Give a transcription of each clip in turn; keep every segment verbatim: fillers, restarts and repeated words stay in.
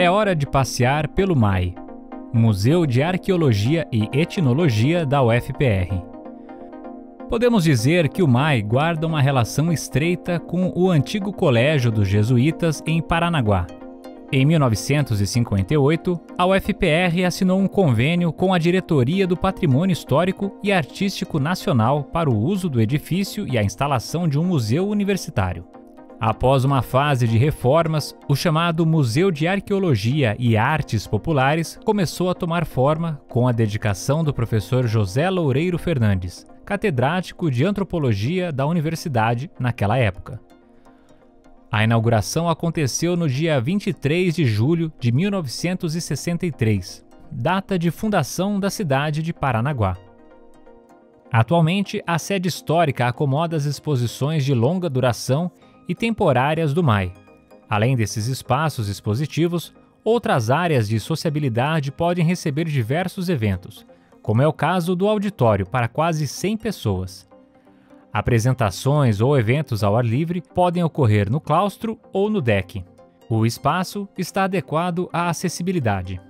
É hora de passear pelo M A E, Museu de Arqueologia e Etnologia da U F P R. Podemos dizer que o M A E guarda uma relação estreita com o antigo Colégio dos Jesuítas em Paranaguá. Em mil novecentos e cinquenta e oito, a U F P R assinou um convênio com a Diretoria do Patrimônio Histórico e Artístico Nacional para o uso do edifício e a instalação de um museu universitário. Após uma fase de reformas, o chamado Museu de Arqueologia e Artes Populares começou a tomar forma com a dedicação do professor José Loureiro Fernandes, catedrático de Antropologia da Universidade naquela época. A inauguração aconteceu no dia vinte e três de julho de mil novecentos e sessenta e três, data de fundação da cidade de Paranaguá. Atualmente, a sede histórica acomoda as exposições de longa duração e temporárias do M A E. Além desses espaços expositivos, outras áreas de sociabilidade podem receber diversos eventos, como é o caso do auditório para quase cem pessoas. Apresentações ou eventos ao ar livre podem ocorrer no claustro ou no deck. O espaço está adequado à acessibilidade.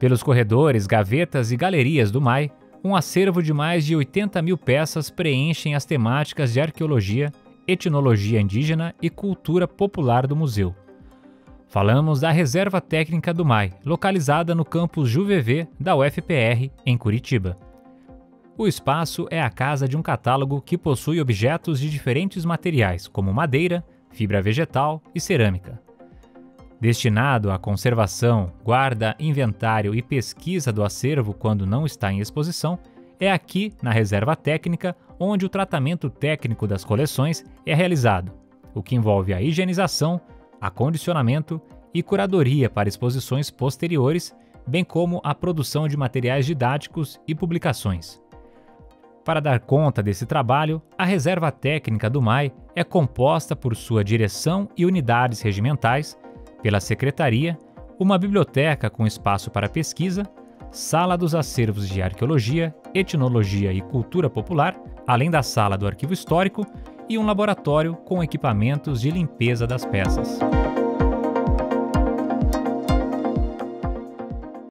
Pelos corredores, gavetas e galerias do M A E, um acervo de mais de oitenta mil peças preenchem as temáticas de arqueologia, etnologia indígena e cultura popular do museu. Falamos da Reserva Técnica do M A E, localizada no campus J U V V da U F P R, em Curitiba. O espaço é a casa de um catálogo que possui objetos de diferentes materiais, como madeira, fibra vegetal e cerâmica. Destinado à conservação, guarda, inventário e pesquisa do acervo quando não está em exposição, é aqui, na Reserva Técnica, onde o tratamento técnico das coleções é realizado, o que envolve a higienização, acondicionamento e curadoria para exposições posteriores, bem como a produção de materiais didáticos e publicações. Para dar conta desse trabalho, a Reserva Técnica do M A E é composta por sua direção e unidades regimentais, pela secretaria, uma biblioteca com espaço para pesquisa, sala dos acervos de arqueologia, etnologia e cultura popular, além da sala do arquivo histórico e um laboratório com equipamentos de limpeza das peças.